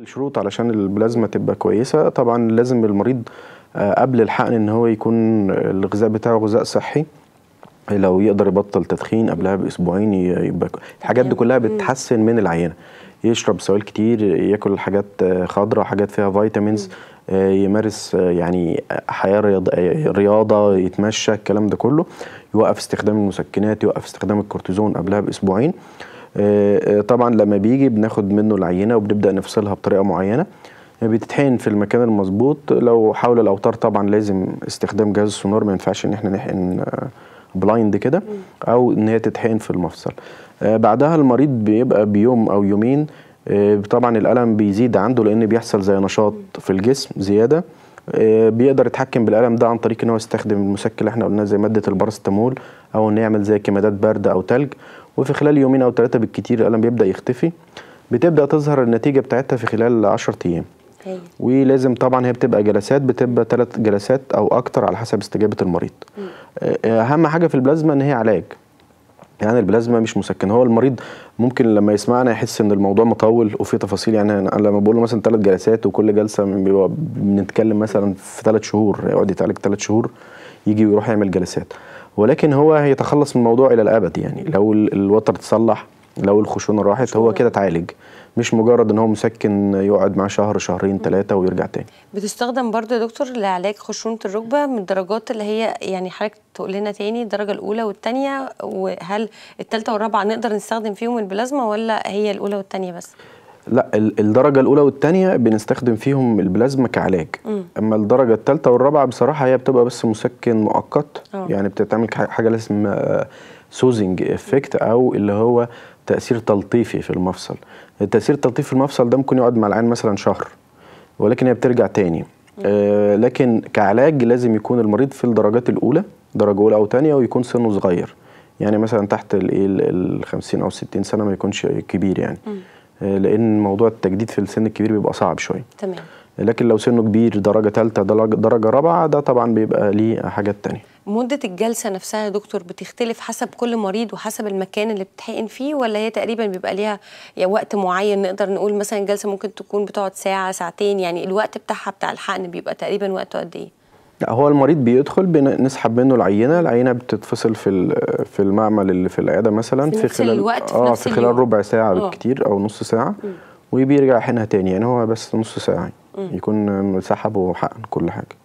الشروط علشان البلازما تبقى كويسة، طبعا لازم المريض قبل الحقن ان هو يكون الغذاء بتاعه غذاء صحي، لو يقدر يبطل تدخين قبلها باسبوعين يبقى الحاجات دي كلها بتحسن من العينة، يشرب سوائل كتير، ياكل حاجات خضراء، حاجات فيها فيتامينز، يمارس يعني حياة رياضة، يتمشى، الكلام ده كله، يوقف استخدام المسكنات، يوقف استخدام الكورتيزون قبلها باسبوعين. طبعا لما بيجي بناخد منه العينه وبنبدا نفصلها بطريقه معينه، بتتحقن في المكان المظبوط. لو حول الاوتار طبعا لازم استخدام جهاز السونار، ما ينفعش ان احنا نحقن بلايند كده او ان هي تتحقن في المفصل. بعدها المريض بيبقى بيوم او يومين طبعا الالم بيزيد عنده، لان بيحصل زي نشاط في الجسم زياده، بيقدر يتحكم بالالم ده عن طريق ان هو يستخدم المسكن اللي احنا قلناه زي ماده البارستامول، او ان يعمل زي كمادات بارده او تلج، وفي خلال يومين او ثلاثه بالكتير الالم بيبدا يختفي. بتبدا تظهر النتيجه بتاعتها في خلال 10 ايام. ولازم طبعا هي بتبقى جلسات، بتبقى 3 جلسات او اكتر على حسب استجابه المريض. اهم حاجه في البلازما ان هي علاج، يعني البلازما مش مسكن. هو المريض ممكن لما يسمعنا يحس ان الموضوع مطول وفي تفاصيل، يعني انا لما بقول له مثلا 3 جلسات وكل جلسه بنتكلم مثلا في 3 شهور، يقعد يتعالج 3 شهور، يجي ويروح يعمل جلسات، ولكن هو هيتخلص من الموضوع الى الابد. يعني لو الوتر اتصلح، لو الخشونه راحت، هو كده اتعالج، مش مجرد ان هو مسكن يقعد معاه شهر شهرين 3 ويرجع تاني. بتستخدم برضه يا دكتور لعلاج خشونه الركبه من الدرجات اللي هي يعني حضرتك تقول لنا تاني الدرجه الاولى والثانيه، وهل الثالثه والرابعه نقدر نستخدم فيهم البلازما ولا هي الاولى والثانيه بس؟ لا، الدرجه الاولى والثانيه بنستخدم فيهم البلازما كعلاج. اما الدرجه الثالثه والرابعه بصراحه هي بتبقى بس مسكن مؤقت، يعني بتتعمل حاجه اسمها سوزنج افكت، او اللي هو تاثير تلطيفي في المفصل. التاثير التلطيفي في المفصل ده ممكن يقعد مع العين مثلا شهر، ولكن هي بترجع تاني. لكن كعلاج لازم يكون المريض في الدرجات الاولى، درجه اولى او ثانيه، ويكون سنه صغير، يعني مثلا تحت ال 50 او 60 سنه، ما يكونش كبير يعني. لان موضوع التجديد في السن الكبير بيبقى صعب شويه. تمام. لكن لو سنه كبير، درجه ثالثه، درجه رابعه، ده طبعا بيبقى ليه حاجات تانية. مده الجلسه نفسها يا دكتور بتختلف حسب كل مريض وحسب المكان اللي بتتحقن فيه، ولا هي تقريبا بيبقى ليها وقت معين؟ نقدر نقول مثلا الجلسه ممكن تكون بتقعد ساعه ساعتين، يعني الوقت بتاعها بتاع الحقن بيبقى تقريبا وقته قد ايه؟ لا، هو المريض بيدخل بنسحب منه العينه، بتتفصل في المعمل اللي في العياده مثلا في خلال الوقت، في خلال ربع ساعه بالكتير او نص ساعه، وبيرجع يحقنها تاني، يعني هو بس نص ساعه يكون سحب وحقن كل حاجه.